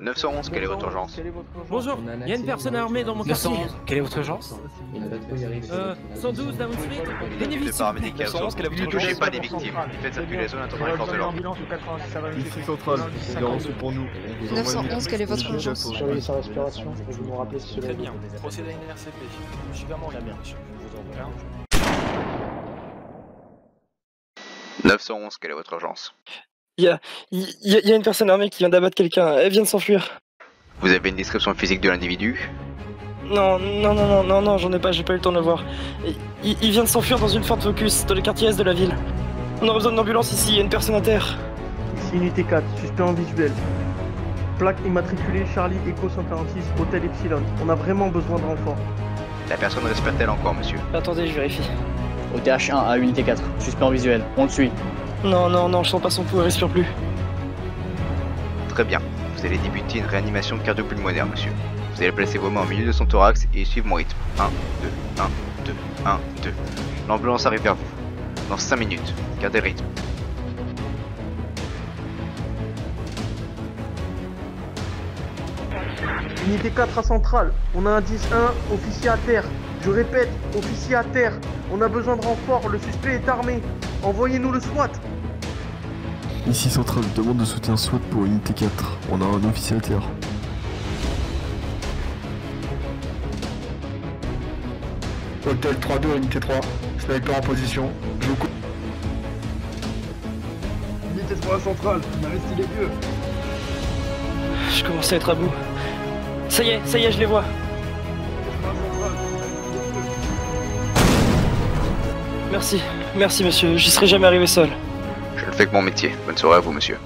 911, quelle est votre urgence? Bonjour, il y a une personne armée dans mon quartier. 911, quelle est votre urgence? 112, Down Street, des victimes. Ne touchez pas des victimes. Faites circuler les zones attendant les forces de l'ordre. Ici Central, c'est garanti pour nous. 911, quelle est votre urgence? Surveillez sa respiration, je vais vous rappeler si cela est. Très bien, procédez à une RCP. Je suis vraiment la merde, je vous envoie. 911, quelle est votre urgence? Il y a une personne armée qui vient d'abattre quelqu'un, elle vient de s'enfuir. Vous avez une description physique de l'individu? Non, j'en ai pas, j'ai pas eu le temps de le voir. Il vient de s'enfuir dans une Ford Focus, dans le quartier est de la ville. On aura besoin d'une ambulance ici, il y a une personne à terre. Ici unité 4, suspect en visuel. Plaque immatriculée Charlie Echo 146, Hôtel Epsilon. On a vraiment besoin de renfort. La personne respire-t-elle encore, monsieur? Attendez, je vérifie. Au TH1 à unité 4, suspect en visuel, on le suit. Non, je sens pas son pouls, elle respire plus. Très bien, vous allez débuter une réanimation cardio-pulmonaire, monsieur. Vous allez placer vos mains au milieu de son thorax et suivre mon rythme. 1, 2, 1, 2, 1, 2. L'ambulance arrive vers vous. Dans 5 minutes, gardez le rythme. Unité 4 à centrale, on a un 10-1, officier à terre. Je répète, officier à terre. On a besoin de renfort, le suspect est armé. Envoyez-nous le SWAT. Ici Central, demande de soutien SWAT pour unité 4. On a un officier à terre. Hôtel 3-2, unité 3. Sniper en position. Je vous coupe. Unité 3 Central, on arrête les vieux. Je commence à être à bout. Ça y est, je les vois. Merci monsieur, j'y serais jamais arrivé seul. Je ne fais que mon métier. Bonne soirée à vous, monsieur.